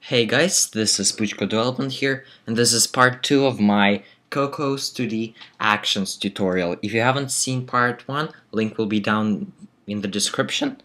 Hey guys, this is PuchkoffDevelopment here, and this is part 2 of my Cocos2D actions tutorial. If you haven't seen part 1, link will be down in the description.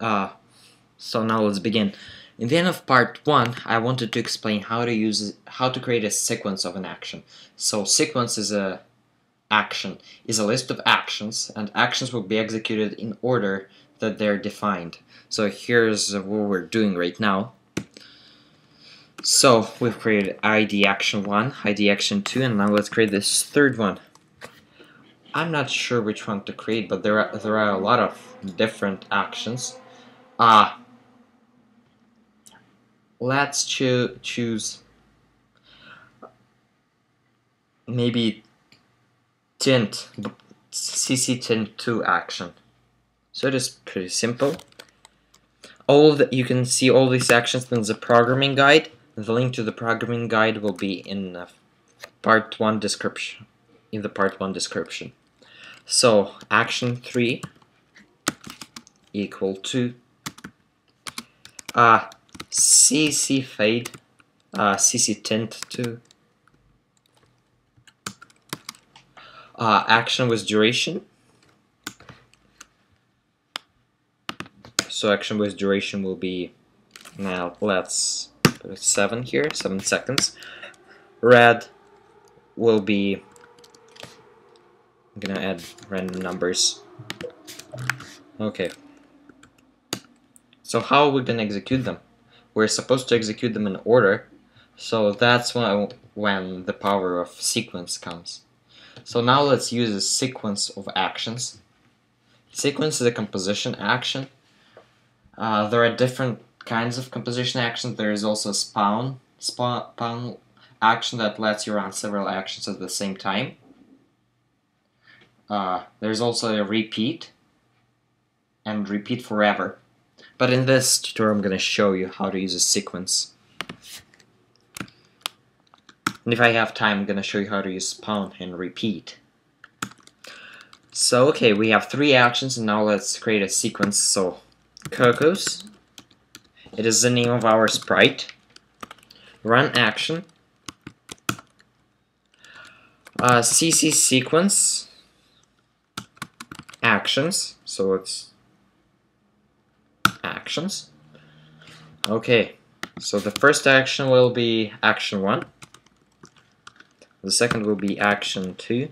So now let's begin. In the end of part 1, I wanted to explain how to create a sequence of an action. So sequence is a list of actions, and actions will be executed in order that they're defined. So here's what we're doing right now. So we've created ID action 1, ID action 2, and now let's create this third one. I'm not sure which one to create, but there are a lot of different actions. Let's choose maybe tint, CCTintTo action. So it is pretty simple. You can see all these actions in the programming guide. The link to the programming guide will be in part 1 description. So action 3 equal to CCTintTo action with duration. So action with duration will be, now let's 7 here, 7 seconds. Red will be, I'm gonna add random numbers. Okay. So how are we gonna execute them? We're supposed to execute them in order, so that's when the power of sequence comes. So now let's use a sequence of actions. Sequence is a composition action. There are different kinds of composition actions. There is also spawn action that lets you run several actions at the same time. There's also a repeat and repeat forever. But in this tutorial I'm going to show you how to use a sequence. And if I have time I'm going to show you how to use spawn and repeat. So okay, we have 3 actions and now let's create a sequence. So Cocos, it is the name of our sprite. Run action. CCSequence actions. So it's actions. Okay. So the first action will be action 1. The second will be action 2.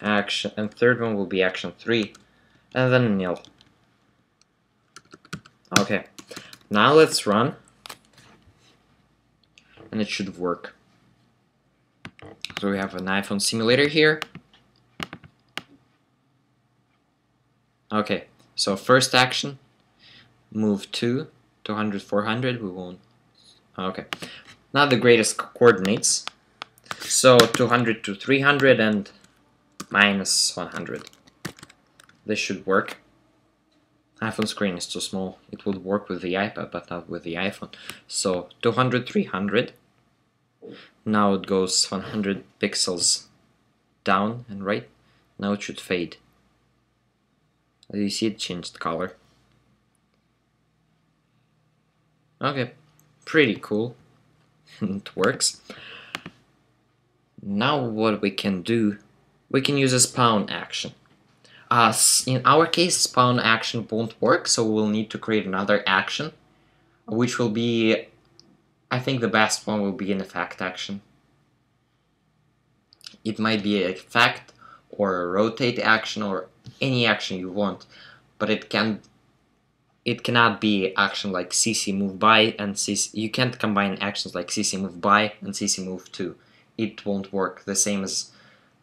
And third one will be action 3. And then nil. Okay, now let's run, and it should work. So we have an iPhone simulator here. Okay, so first action, move to 200, 400, we won't. Okay, now the greatest coordinates. So 200 to 300 and minus 100. This should work. iPhone screen is too small. It would work with the iPad, but not with the iPhone. So 200, 300. Now it goes 100 pixels down and right. Now it should fade. As you see, it changed color. Okay, pretty cool. It works. Now what we can do, we can use a spawn action. In our case, spawn action won't work, so we'll need to create another action, which will be, I think the best one will be an effect action. It might be an effect or a rotate action or any action you want, but it cannot be action like CCMoveBy and CC. You can't combine actions like CCMoveBy and CCMoveTo. It won't work. The same as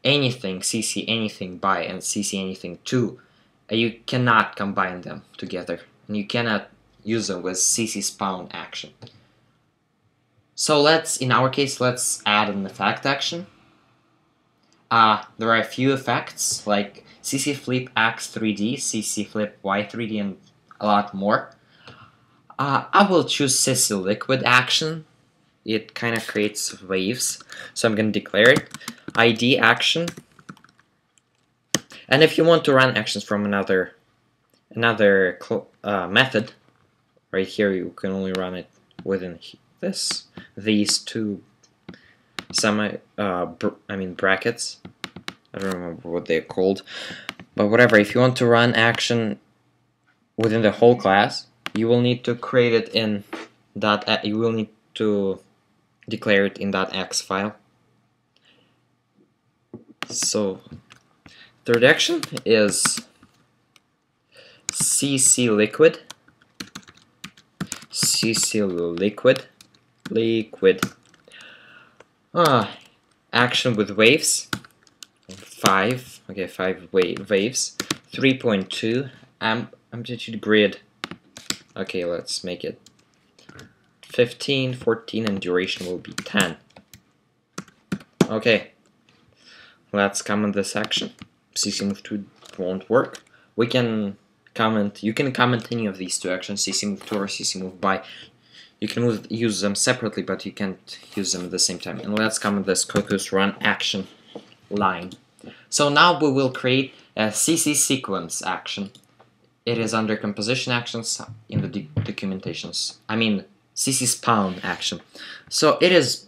anything, CC anything by and CC anything to. You cannot combine them together, and you cannot use them with CC spawn action. So in our case let's add an effect action. There are a few effects like CCFlipX3D, CCFlipY3D, and a lot more. I will choose CCLiquid action. It kind of creates waves, so I'm going to declare it. ID action, and if you want to run actions from another method, Right here you can only run it within this, these two brackets. I don't remember what they're called, but whatever. If you want to run action within the whole class, you will need to create it in .x, you will need to declare it in .x file. So third action is CCLiquid, CCLiquid. Action with waves, 5. Okay, 5 waves. 3.2 amplitude grid. Okay, let's make it 15, 14, and duration will be 10. Okay, let's comment this action. CCMoveTo won't work. We can comment. You can comment any of these two actions, CCMoveTo or CCMoveBy. You can use them separately, but you can't use them at the same time. And let's comment this Cocos run action line. So now we will create a CCSequence action. It is under composition actions in the documentations. I mean CCSpawn action. So it is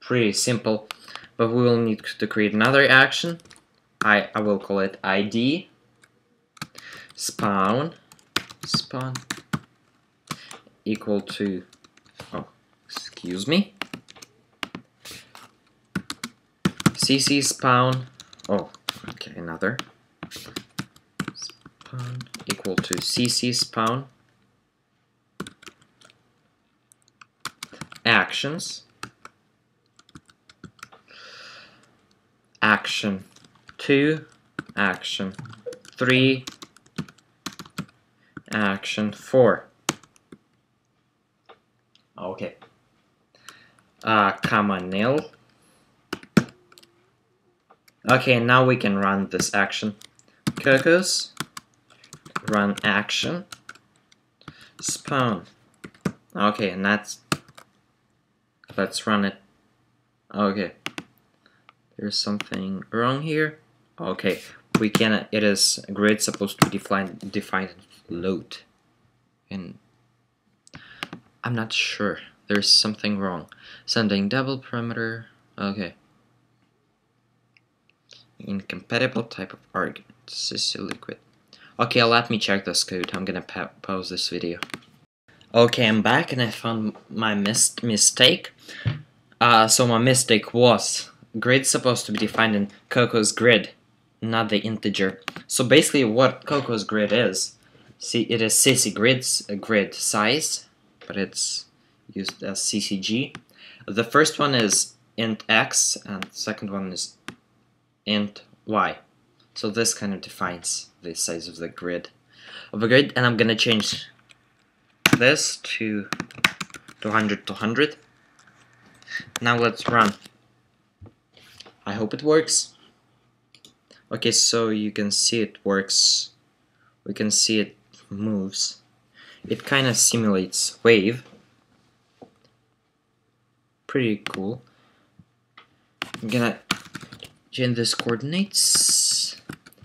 pretty simple, but we will need to create another action. I will call it ID spawn equal to, CC spawn, spawn equal to CC spawn actions, action 2, action 3, action 4. Okay. Comma nil. Okay, now we can run this action. Cocos run action spawn. Okay, and that's, let's run it. Okay. There's something wrong here. Okay, we can, it is grid supposed to define load. And I'm not sure. There's something wrong. Sending double parameter. Okay. Incompatible type of argument. CCLiquid. Okay, let me check this code. I'm gonna pause this video. Okay, I'm back and I found my mistake. So my mistake was grid supposed to be defined in Cocos2D, not the integer. So basically, what Cocos2D is, see, it is CCGrid's grid size, but it's used as CCG. The first one is int x, and the second one is int y. So this kind of defines the size of the grid. And I'm gonna change this to 200 to 100. Now let's run. I hope it works. Okay, so you can see it works. We can see it moves. It kind of simulates wave. Pretty cool. I'm gonna change this coordinates,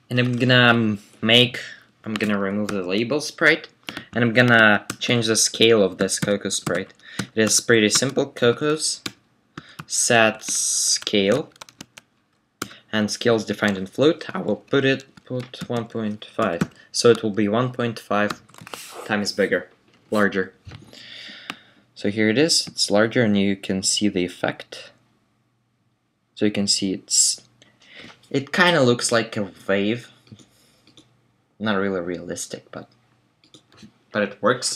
and I'm gonna make, I'm gonna remove the label sprite, and I'm gonna change the scale of this Cocos sprite. It is pretty simple. Cocos set scale, and scale is defined in float. I will put it 1.5, so it will be 1.5 times bigger, larger. So here it is, it's larger, and you can see the effect. So you can see it kind of looks like a wave. Not really realistic, but it works.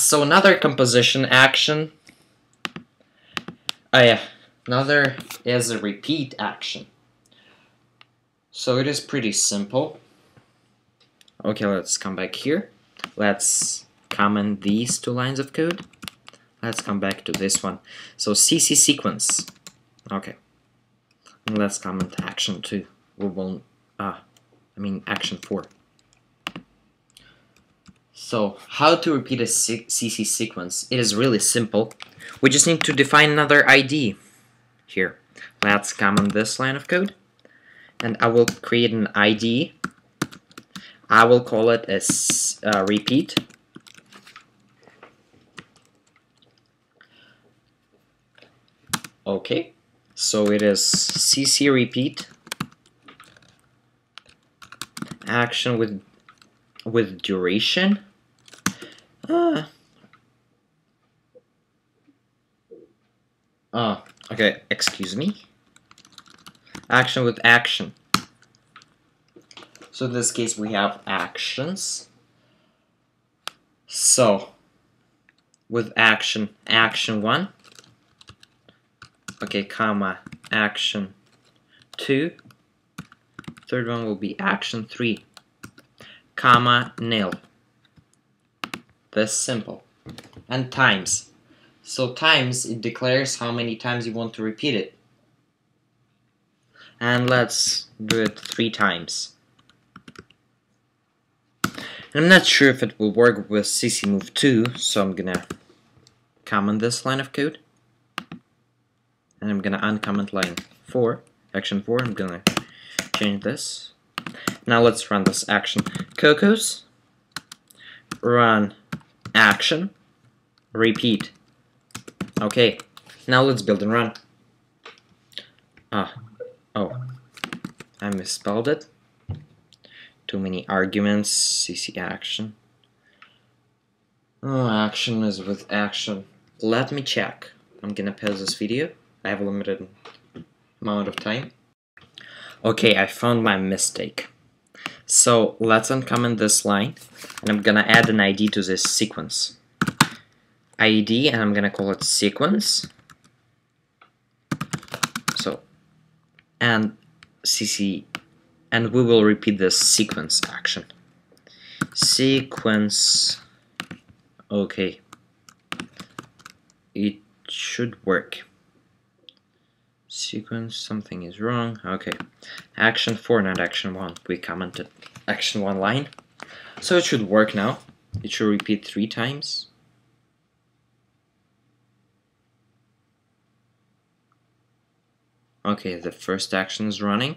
So another composition action. Another is a repeat action. So it is pretty simple. Okay, let's come back here. Let's comment these two lines of code. Let's come back to this one. So CCSequence. Okay. And let's comment action 2. We won't. I mean action 4. So how to repeat a CCSequence? It is really simple. We just need to define another ID here. Let's comment this line of code. And I will create an ID. I will call it as repeat Okay, so it is CCRepeat action with duration. Okay, excuse me. Action with action. So in this case we have actions. So with action, action 1. Okay, comma, action 2. Third one will be action 3, comma, nil. That's simple. And times. So times, it declares how many times you want to repeat it. And let's do it 3 times. And I'm not sure if it will work with CCMoveTo, so I'm gonna comment this line of code. And I'm gonna uncomment line 4, action 4, I'm gonna change this. Now let's run this action. Cocos, run action, repeat. Okay, now let's build and run. Oh, I misspelled it. Too many arguments, CC action. Oh, action is with action. Let me check. I'm gonna pause this video. I have a limited amount of time. Okay, I found my mistake. So let's uncomment this line, and I'm gonna add an ID to this sequence. ID, and I'm gonna call it sequence. So, and CC, and we will repeat this sequence action. Sequence, okay. It should work. Sequence, something is wrong, okay. Action 4, not action 1, we commented action 1 line. So it should work now. It should repeat 3 times. Okay, the first action is running.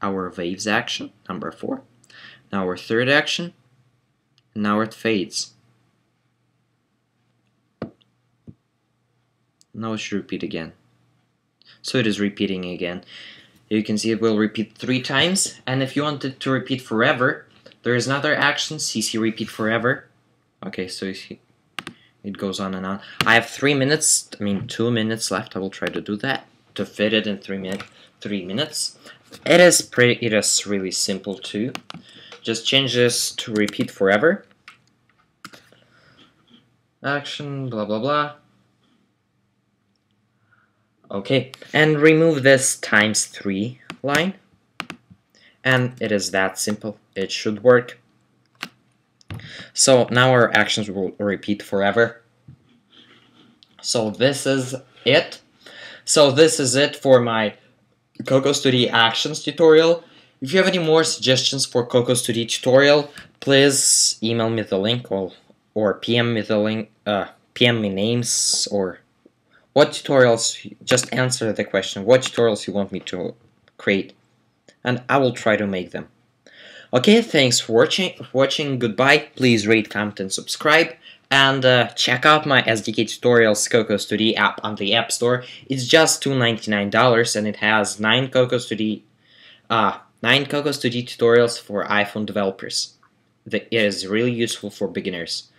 Our waves action, number 4. Now our third action. Now it fades. Now it should repeat again. So it is repeating again. You can see it will repeat 3 times. And if you want it to repeat forever, there is another action, CCRepeatForever. Okay, so you see it goes on and on. I have 2 minutes left. I will try to do that, to fit it in 3 minutes. It is really simple too. Just change this to repeat forever. Action, blah blah blah. Okay, and remove this times 3 line, and it is that simple. It should work. So now our actions will repeat forever. So this is it. So this is it for my Cocos2D actions tutorial. If you have any more suggestions for Cocos2D tutorial, please email me the link or PM me the link, PM me names or what tutorials, just answer the question, what tutorials you want me to create, and I will try to make them. Okay, thanks for watching, goodbye, please rate, comment, and subscribe, and check out my SDK tutorials Cocos2D app on the App Store. It's just $2.99, and it has 9 Cocos2D tutorials for iPhone developers. It is really useful for beginners.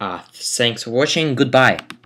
Thanks for watching, goodbye.